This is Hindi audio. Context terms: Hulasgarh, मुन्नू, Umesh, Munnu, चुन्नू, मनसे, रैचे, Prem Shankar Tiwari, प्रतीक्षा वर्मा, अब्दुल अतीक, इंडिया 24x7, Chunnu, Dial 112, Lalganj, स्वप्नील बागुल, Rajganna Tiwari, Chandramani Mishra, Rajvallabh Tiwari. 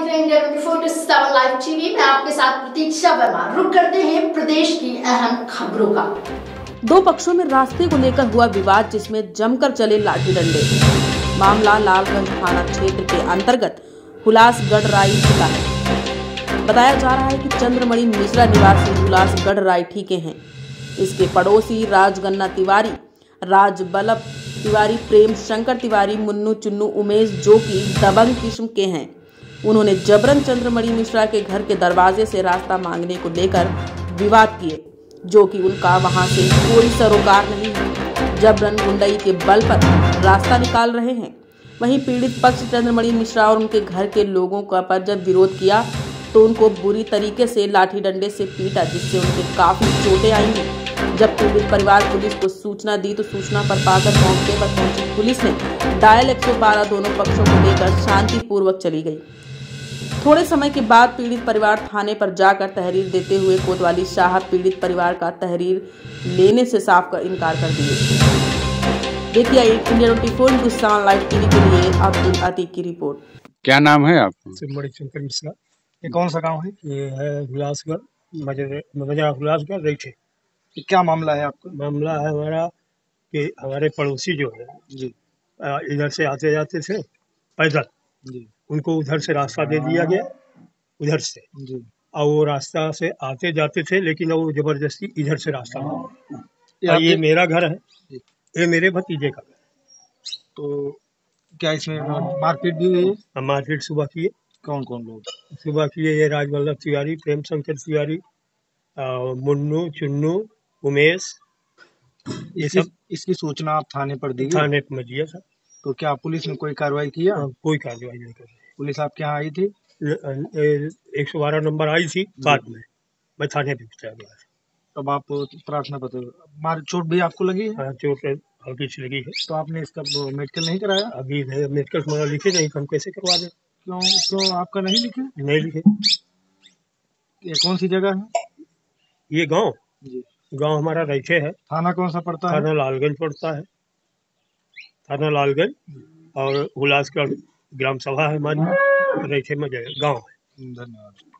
देख रहे हैं इंडिया 24x7 लाइव टीवी में आपके साथ प्रतीक्षा वर्मा। रुक करते हैं प्रदेश की अहम खबरों का। दो पक्षों में रास्ते को लेकर हुआ विवाद, जिसमें जमकर चले लाठी डंडे। मामला लालगंज थाना क्षेत्र के अंतर्गत हुलासगढ़ रायठी का है। बताया जा रहा है कि चंद्रमणि मिश्रा निवासी हुलासगढ़ रायठी के हैं। इसके पड़ोसी राजगन्ना तिवारी, राजवल्लभ तिवारी, प्रेम शंकर तिवारी, मुन्नु, चुन्नु, उमेश जो कि दबंग किस्म के हैं, उन्होंने जबरन चंद्रमणि मिश्रा के घर के दरवाजे से रास्ता मांगने को लेकर विवाद किए, जो कि उनका वहां से कोई सरोकार नहीं है। जबरन गुंडई के बल पर रास्ता निकाल रहे हैं। वहीं पीड़ित पक्ष चंद्रमणि मिश्रा और उनके घर के लोगों का पर जब विरोध किया तो उनको बुरी तरीके से लाठी डंडे से पीटा, जिससे उनके काफी चोटें आई हैं। जब पीड़ित परिवार पुलिस को सूचना दी तो सूचना पर पाकर मौके पर पहुंची पुलिस ने डायल 112 दोनों पक्षों को लेकर शांतिपूर्वक चली गई। थोड़े समय के बाद पीड़ित परिवार थाने पर जाकर तहरीर देते हुए कोतवाली शाह पीड़ित परिवार का तहरीर लेने से साफ कर इंकार कर दिए। देखिए इंडिया 24x7 लाइव टीवी के लिए अब्दुल अतीक की रिपोर्ट। क्या नाम है आपका? ये कौन सा गाँव है? क्या मामला है आपका? मामला है हमारा कि हमारे पड़ोसी जो है जी, इधर से आते जाते थे पैदल जी, उनको उधर से रास्ता दे दिया गया उधर से जी, और वो रास्ता से आते जाते थे, लेकिन वो जबरदस्ती इधर से रास्ता मांगा। ये मेरा घर है जी, ये मेरे भतीजे का घर है। तो क्या इसमें मारपीट भी हुई? मारपीट सुबह किए। कौन कौन लोग सुबह किए? ये राजवल्लभ तिवारी, प्रेम शंकर तिवारी, मुन्नू, चुन्नू, उमेश। ये सब इसकी सूचना आप थाने पर दी? थाने पर दिया सर। तो क्या पुलिस ने कोई कार्रवाई किया? कोई कार्रवाई नहीं करी। पुलिस आपके यहाँ आई थी? 112 नंबर आई थी बाद में, मैं थाने पे पहुंचा गया। तब आप प्रार्थना पत्र मार चोट भी आपको लगी है? चोट हल्की सी लगी है। तो आपने इसका मेडिकल नहीं कराया? अभी मेडिकल लिखे नहीं, हम कैसे करवा दें? क्यों क्यों आपका नहीं लिखे? नहीं लिखे। ये कौन सी जगह है ये गाँव? गांव हमारा रैचे है। थाना कौन सा पड़ता है? थाना लालगंज पड़ता है। थाना लालगंज और हुलासगढ़ ग्राम सभा है हमारी, रैचे में गांव है। धन्यवाद।